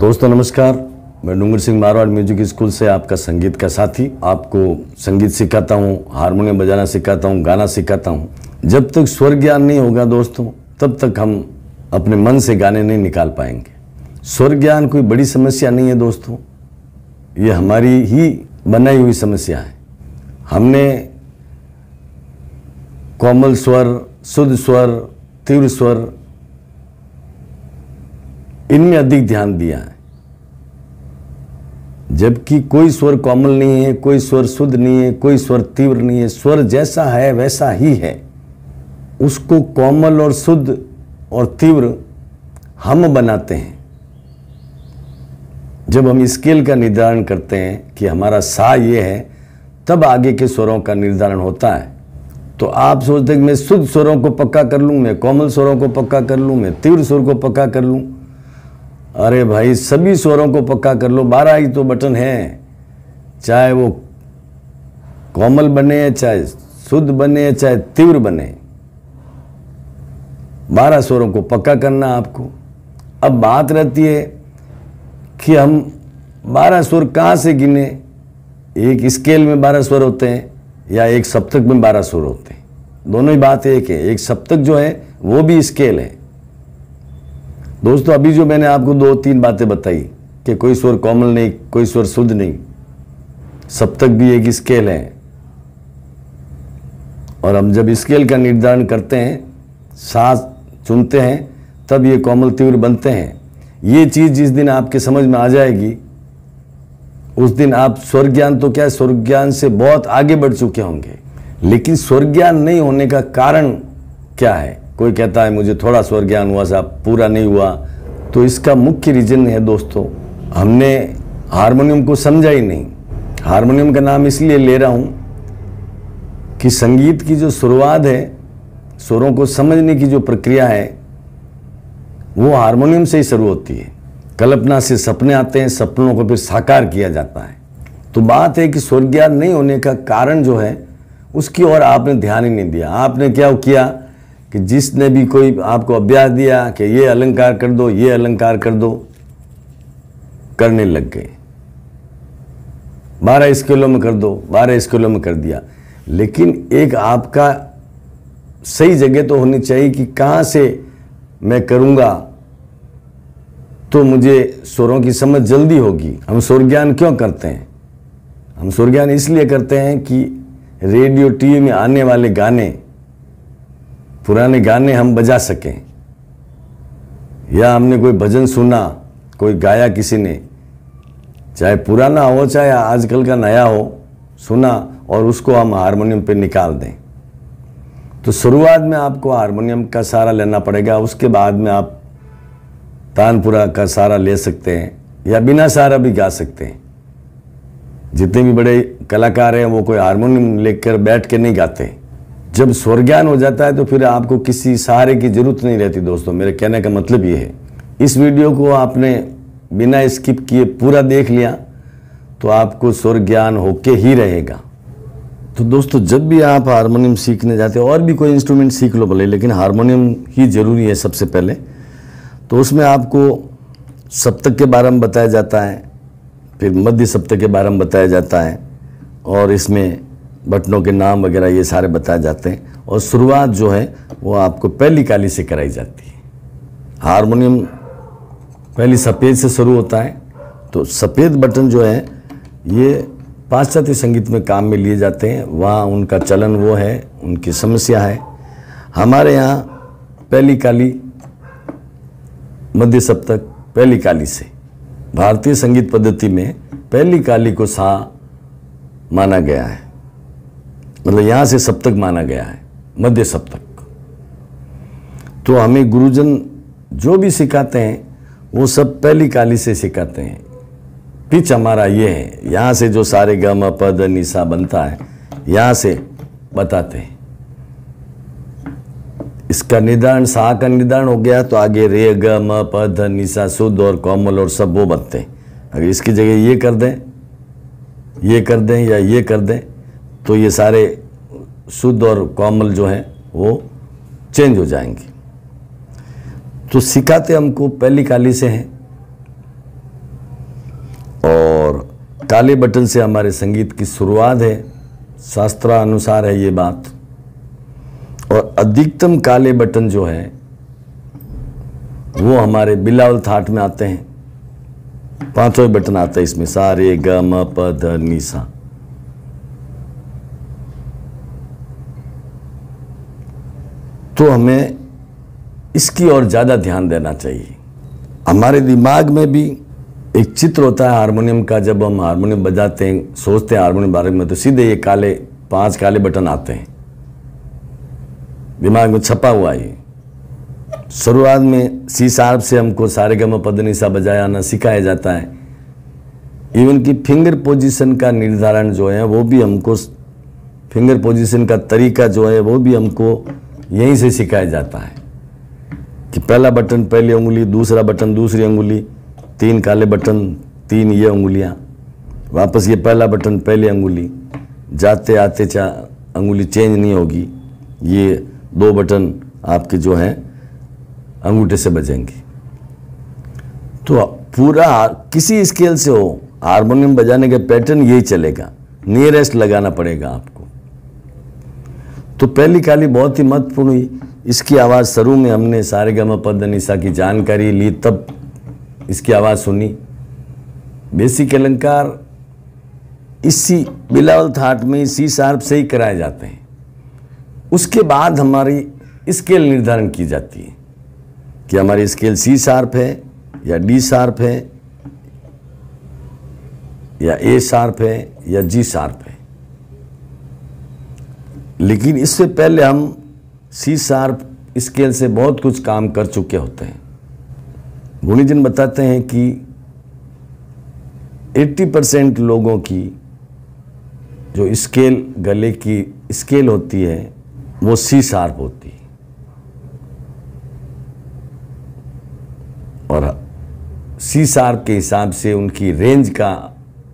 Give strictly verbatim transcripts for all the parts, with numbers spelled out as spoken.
दोस्तों नमस्कार, मैं डूंगर सिंह मारवाड़ म्यूजिक स्कूल से आपका संगीत का साथी आपको संगीत सिखाता हूँ, हारमोनियम बजाना सिखाता हूँ, गाना सिखाता हूँ। जब तक स्वर ज्ञान नहीं होगा दोस्तों, तब तक हम अपने मन से गाने नहीं निकाल पाएंगे। स्वर ज्ञान कोई बड़ी समस्या नहीं है दोस्तों, ये हमारी ही बनाई हुई समस्या है। हमने कोमल स्वर, शुद्ध स्वर, तीव्र स्वर, इनमें अधिक ध्यान दिया है, जबकि कोई स्वर कोमल नहीं है, कोई स्वर शुद्ध नहीं है, कोई स्वर तीव्र नहीं है। स्वर जैसा है वैसा ही है, उसको कोमल और शुद्ध और तीव्र हम बनाते हैं। जब हम स्केल का निर्धारण करते हैं कि हमारा सा ये है, तब आगे के स्वरों का निर्धारण होता है। तो आप सोचते हैं कि मैं शुद्ध स्वरों को पक्का कर लूँ, मैं कोमल स्वरों को पक्का कर लूँ, मैं तीव्र स्वर को पक्का कर लूँ। अरे भाई, सभी स्वरों को पक्का कर लो, बारह ही तो बटन हैं, चाहे वो कोमल बने, चाहे शुद्ध बने, चाहे तीव्र बने, बारह स्वरों को पक्का करना आपको। अब बात रहती है कि हम बारह स्वर कहाँ से गिने। एक स्केल में बारह स्वर होते हैं या एक सप्तक में बारह स्वर होते हैं, दोनों ही बात एक है। एक सप्तक जो है वो भी स्केल है दोस्तों। अभी जो मैंने आपको दो तीन बातें बताई कि कोई स्वर कोमल नहीं, कोई स्वर शुद्ध नहीं, सप्तक भी एक स्केल है, और हम जब स्केल का निर्धारण करते हैं, सांस चुनते हैं, तब ये कोमल तीव्र बनते हैं। ये चीज़ जिस दिन आपके समझ में आ जाएगी, उस दिन आप स्वर ज्ञान तो क्या, स्वर ज्ञान से बहुत आगे बढ़ चुके होंगे। लेकिन स्वर ज्ञान नहीं होने का कारण क्या है? कोई कहता है मुझे थोड़ा स्वर ज्ञान हुआ साहब, पूरा नहीं हुआ। तो इसका मुख्य रीजन है दोस्तों, हमने हारमोनियम को समझा ही नहीं। हारमोनियम का नाम इसलिए ले रहा हूँ कि संगीत की जो शुरुआत है, स्वरों को समझने की जो प्रक्रिया है, वो हारमोनियम से ही शुरू होती है। कल्पना से सपने आते हैं, सपनों को फिर साकार किया जाता है। तो बात है कि स्वर ज्ञान नहीं होने का कारण जो है, उसकी ओर आपने ध्यान ही नहीं दिया। आपने क्या किया कि जिसने भी कोई आपको अभ्यास दिया कि ये अलंकार कर दो, ये अलंकार कर दो, करने लग गए, बारह स्केलों में कर दो, बारह स्केलों में कर दिया। लेकिन एक आपका सही जगह तो होनी चाहिए कि कहाँ से मैं करूँगा तो मुझे स्वरों की समझ जल्दी होगी। हम स्वर ज्ञान क्यों करते हैं? हम स्वर ज्ञान इसलिए करते हैं कि रेडियो टीवी में आने वाले गाने, पुराने गाने हम बजा सकें, या हमने कोई भजन सुना, कोई गाया किसी ने, चाहे पुराना हो चाहे आजकल का नया हो, सुना और उसको हम हारमोनियम पे निकाल दें। तो शुरुआत में आपको हारमोनियम का सहारा लेना पड़ेगा, उसके बाद में आप तानपुरा का सहारा ले सकते हैं या बिना सहारा भी गा सकते हैं। जितने भी बड़े कलाकार हैं वो कोई हारमोनियम लेकर बैठ के नहीं गाते। जब स्वर ज्ञान हो जाता है तो फिर आपको किसी सहारे की ज़रूरत नहीं रहती दोस्तों। मेरे कहने का मतलब ये है, इस वीडियो को आपने बिना स्किप किए पूरा देख लिया तो आपको स्वर ज्ञान होके ही रहेगा। तो दोस्तों जब भी आप हारमोनियम सीखने जाते हो, और भी कोई इंस्ट्रूमेंट सीख लो भले, लेकिन हारमोनियम ही ज़रूरी है सबसे पहले। तो उसमें आपको सप्तक के बारे में बताया जाता है, फिर मध्य सप्तक के बारे में बताया जाता है, और इसमें बटनों के नाम वगैरह ये सारे बताए जाते हैं। और शुरुआत जो है वो आपको पहली काली से कराई जाती है। हारमोनियम पहली सफ़ेद से शुरू होता है। तो सफ़ेद बटन जो है ये पाश्चात्य संगीत में काम में लिए जाते हैं, वहाँ उनका चलन वो है, उनकी समस्या है। हमारे यहाँ पहली काली, मध्य सप्तक, पहली काली से। भारतीय संगीत पद्धति में पहली काली को सा माना गया है, मतलब यहाँ से सप्तक माना गया है, मध्य सप्तक। तो हमें गुरुजन जो भी सिखाते हैं वो सब पहली काली से सिखाते हैं। पिच हमारा ये है, यहाँ से जो सारे ग म प ध नि सा बनता है, यहाँ से बताते हैं। इसका निर्धारण, सा का निर्धारण हो गया तो आगे रे ग म प ध नि सा, शुद्ध और कोमल और सब वो बनते हैं। अगर इसकी जगह ये कर दें, ये कर दें या ये कर दें, तो ये सारे शुद्ध और कोमल जो हैं वो चेंज हो जाएंगे। तो सिखाते हमको पहली काली से हैं। काले बटन से हमारे संगीत की शुरुआत है, शास्त्रानुसार है ये बात। और अधिकतम काले बटन जो है वो हमारे बिलावल थाट में आते हैं, पांचों बटन आते हैं इसमें, सारे ग म प ध नि सा। तो हमें इसकी और ज़्यादा ध्यान देना चाहिए। हमारे दिमाग में भी एक चित्र होता है हारमोनियम का, जब हम हारमोनियम बजाते हैं, सोचते हैं हारमोनियम बारे में, तो सीधे ये काले पांच काले बटन आते हैं, दिमाग में छपा हुआ है। शुरुआत में सी शार्प से हमको सारे ग म प ध नि सा बजाया आना सिखाया जाता है। इवन की फिंगर पोजीशन का निर्धारण जो है वो भी हमको, फिंगर पोजीशन का तरीका जो है वो भी हमको यहीं से सिखाया जाता है कि पहला बटन पहली उंगली, दूसरा बटन दूसरी उंगली, तीन काले बटन तीन ये उंगलियां, वापस ये पहला बटन पहली उंगली, जाते आते चा उंगली चेंज नहीं होगी, ये दो बटन आपके जो हैं अंगूठे से बजेंगे। तो पूरा किसी स्केल से हो हारमोनियम बजाने का पैटर्न यही चलेगा, नियरेस्ट लगाना पड़ेगा आपको। तो पहली काली बहुत ही महत्वपूर्ण हुई, इसकी आवाज़ शुरू में हमने सारे ग म प ध नि सा की जानकारी ली, तब इसकी आवाज़ सुनी। बेसिक अलंकार इसी बिलावल थाट में सी शार्प से ही कराए जाते हैं। उसके बाद हमारी स्केल निर्धारण की जाती है कि हमारी स्केल सी शार्प है या डी शार्प है या ए शार्प है या जी शार्प है। लेकिन इससे पहले हम सी शार्प स्केल से बहुत कुछ काम कर चुके होते हैं। गुणीजन बताते हैं कि अस्सी परसेंट लोगों की जो स्केल, गले की स्केल होती है वो सी शार्प होती है, और सी शार्प के हिसाब से उनकी रेंज का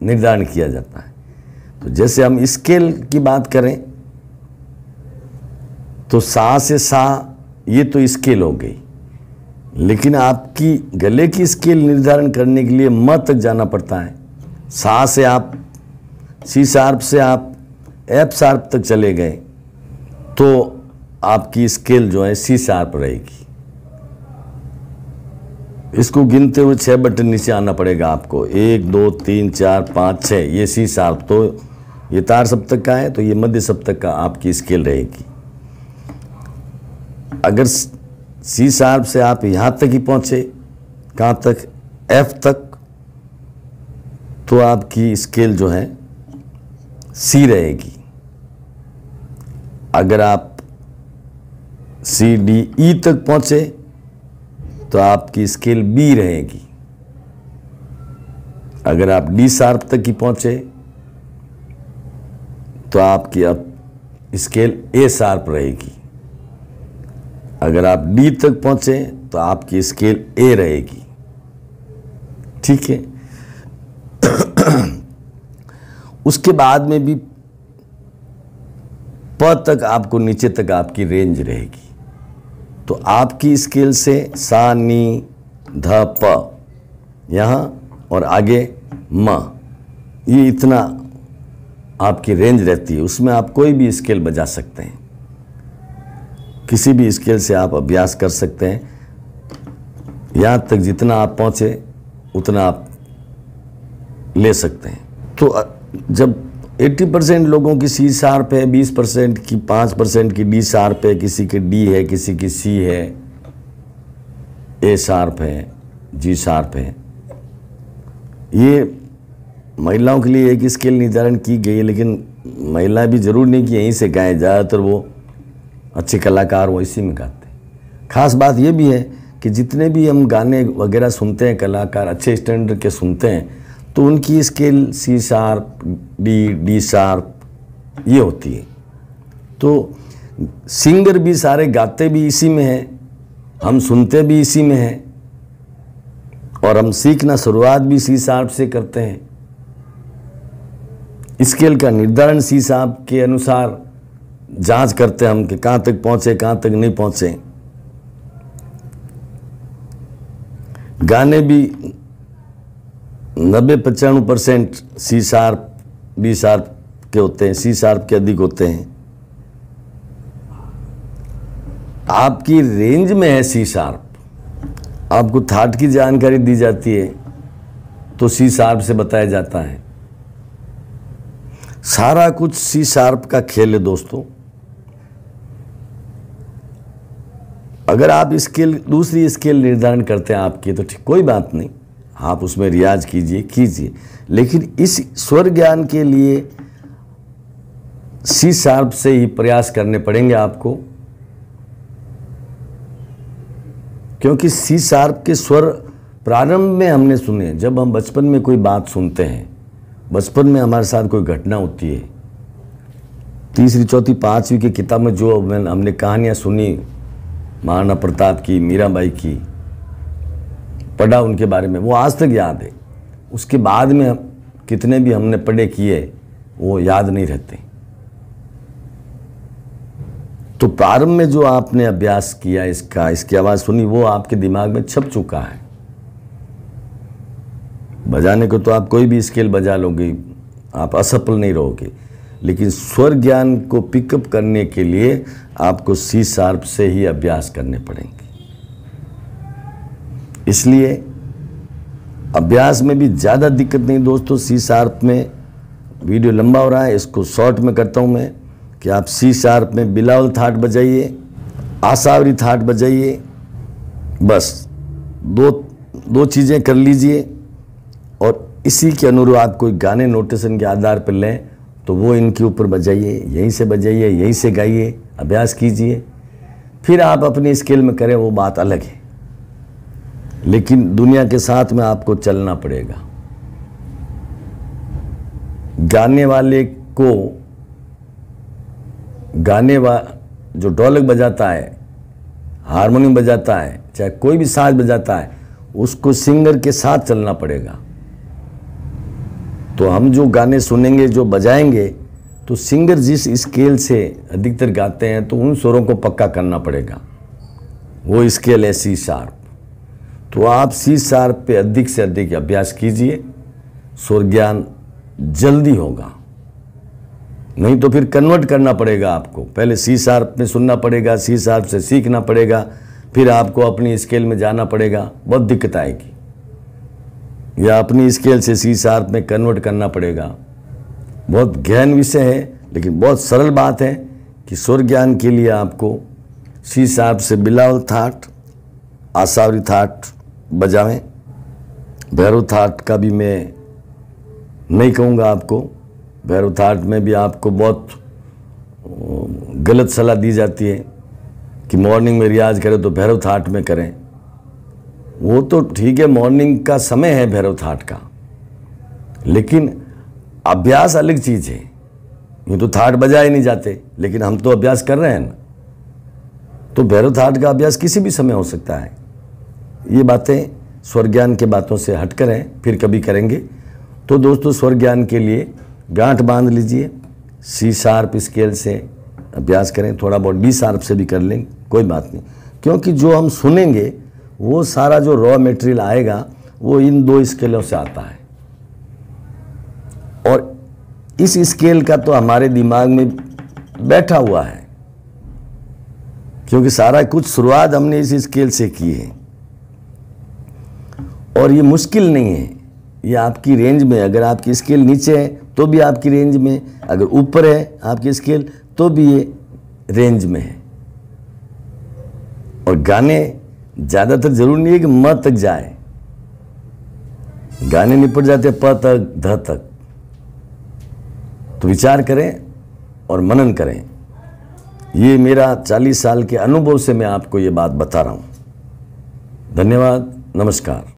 निर्धारण किया जाता है। तो जैसे हम स्केल की बात करें तो सा से सा ये तो स्केल हो गई, लेकिन आपकी गले की स्केल निर्धारण करने के लिए म तक जाना पड़ता है। सा से आप सी शार्प से आप एफ शार्प तक चले गए तो आपकी स्केल जो है सी शार्प रहेगी। इसको गिनते हुए छः बटन नीचे आना पड़ेगा आपको, एक दो तीन चार पाँच छः, ये सी शार्प। तो ये तार सप्तक का है, तो ये मध्य सप्तक का आपकी स्केल रहेगी। अगर सी शार्प से आप यहाँ तक ही पहुँचे, कहाँ तक, एफ तक, तो आपकी स्केल जो है सी रहेगी। अगर आप सी डी ई तक पहुँचे तो आपकी स्केल बी रहेगी। अगर आप डी शार्प तक ही पहुँचे तो आपकी अब स्केल ए शार्प रहेगी। अगर आप डी तक पहुँचे तो आपकी स्केल ए रहेगी, ठीक है। उसके बाद में भी प तक आपको, नीचे तक आपकी रेंज रहेगी। तो आपकी स्केल से सा नी ध प यहाँ और आगे म, ये इतना आपकी रेंज रहती है, उसमें आप कोई भी स्केल बजा सकते हैं, किसी भी स्केल से आप अभ्यास कर सकते हैं। यहाँ तक जितना आप पहुँचे उतना आप ले सकते हैं। तो जब अस्सी परसेंट लोगों की सी शार्प है, बीस परसेंट की पाँच परसेंट की डी शार्प है, किसी की डी है, किसी की सी है, ए शार्प है, जी शार्प है, ये महिलाओं के लिए एक स्केल निर्धारण की गई है। लेकिन महिला भी जरूर नहीं कि यहीं से गाएँ, ज़्यादातर वो अच्छे कलाकार वो इसी में गाते हैं। खास बात ये भी है कि जितने भी हम गाने वगैरह सुनते हैं, कलाकार अच्छे स्टैंडर्ड के सुनते हैं, तो उनकी scale C sharp D D sharp ये होती है। तो सिंगर भी सारे गाते भी इसी में हैं, हम सुनते भी इसी में हैं, और हम सीखना शुरुआत भी सी शार्प से करते हैं। स्केल का निर्धारण सी शार्प के अनुसार जांच करते हैं हम कि कहाँ तक पहुँचे, कहाँ तक नहीं पहुँचे। गाने भी नब्बे पचानवे percent C sharp B sharp के होते हैं, सी शार्प के अधिक होते हैं। आपकी रेंज में है सी शार्प, आपको थाट की जानकारी दी जाती है तो सी शार्प से बताया जाता है। सारा कुछ सी शार्प का खेल है दोस्तों। अगर आप स्केल, दूसरी स्केल निर्धारण करते हैं आपकी, तो ठीक, कोई बात नहीं, आप उसमें रियाज कीजिए कीजिए लेकिन इस स्वर ज्ञान के लिए सी शार्प से ही प्रयास करने पड़ेंगे आपको, क्योंकि सी शार्प के स्वर प्रारंभ में हमने सुने। जब हम बचपन में कोई बात सुनते हैं, बचपन में हमारे साथ कोई घटना होती है, तीसरी चौथी पाँचवीं की किताब में जो हमने कहानियाँ सुनी महाराणा प्रताप की, मीराबाई की, पढ़ा उनके बारे में, वो आज तक याद है। उसके बाद में कितने भी हमने पढ़े किए वो याद नहीं रहते। तो प्रारंभ में जो आपने अभ्यास किया, इसका इसकी आवाज़ सुनी, वो आपके दिमाग में छप चुका है। बजाने को तो आप कोई भी स्केल बजा लोगे, आप असफल नहीं रहोगे, लेकिन स्वर ज्ञान को पिकअप करने के लिए आपको सी शार्प से ही अभ्यास करने पड़ेंगे। इसलिए अभ्यास में भी ज़्यादा दिक्कत नहीं दोस्तों। सी शार्प में वीडियो लंबा हो रहा है, इसको शॉर्ट में करता हूं मैं कि आप सी शार्प में बिलावल थाट बजाइए, आशावरी थाट बजाइए, बस दो दो चीज़ें कर लीजिए और इसी के अनुरूप कोई गाने नोटेशन के आधार पर लें तो वो इनके ऊपर बजाइए, यहीं से बजाइए, यहीं से गाइए, अभ्यास कीजिए। फिर आप अपनी स्केल में करें, वो बात अलग है, लेकिन दुनिया के साथ में आपको चलना पड़ेगा। गाने वाले को गाने वा जो ढोलक बजाता है, हारमोनियम बजाता है, चाहे कोई भी साज बजाता है, उसको सिंगर के साथ चलना पड़ेगा। तो हम जो गाने सुनेंगे, जो बजाएंगे, तो सिंगर जिस स्केल से अधिकतर गाते हैं तो उन स्वरों को पक्का करना पड़ेगा। वो स्केल है सी शार्प, तो आप सी शार्प पे अधिक से अधिक अभ्यास कीजिए, स्वर ज्ञान जल्दी होगा। नहीं तो फिर कन्वर्ट करना पड़ेगा आपको, पहले सी शार्प में सुनना पड़ेगा, सी शार्प से सीखना पड़ेगा, फिर आपको अपनी स्केल में जाना पड़ेगा, बहुत दिक्कत आएगी। या अपनी स्केल से सी शार्प में कन्वर्ट करना पड़ेगा। बहुत गहन विषय है, लेकिन बहुत सरल बात है कि स्वर ज्ञान के लिए आपको सी शार्प से बिलावल थाट, आशावरी थाट बजावें। भैरव थाट का भी मैं नहीं कहूँगा आपको, भैरव थाट में भी आपको बहुत गलत सलाह दी जाती है कि मॉर्निंग में रियाज करें तो भैरव थाट में करें। वो तो ठीक है, मॉर्निंग का समय है भैरव थाट का, लेकिन अभ्यास अलग चीज़ है। यूँ तो थाट बजाए नहीं जाते, लेकिन हम तो अभ्यास कर रहे हैं ना, तो भैरव थाट का अभ्यास किसी भी समय हो सकता है। ये बातें स्वर ज्ञान के बातों से हटकर हैं, फिर कभी करेंगे। तो दोस्तों स्वर ज्ञान के लिए गांठ बांध लीजिए, सी शार्प स्केल से अभ्यास करें, थोड़ा बहुत डी शार्प से भी कर लें, कोई बात नहीं, क्योंकि जो हम सुनेंगे वो सारा जो रॉ मटेरियल आएगा वो इन दो स्केलों से आता है। और इस स्केल का तो हमारे दिमाग में बैठा हुआ है, क्योंकि सारा कुछ शुरुआत हमने इस स्केल से की है और ये मुश्किल नहीं है। ये आपकी रेंज में, अगर आपकी स्केल नीचे है तो भी आपकी रेंज में, अगर ऊपर है आपकी स्केल तो भी ये रेंज में है। और गाने ज़्यादातर जरूरी नहीं है कि म तक जाए, गाने निपट जाते प तक, ध तक। तो विचार करें और मनन करें, ये मेरा चालीस साल के अनुभव से मैं आपको ये बात बता रहा हूँ। धन्यवाद, नमस्कार।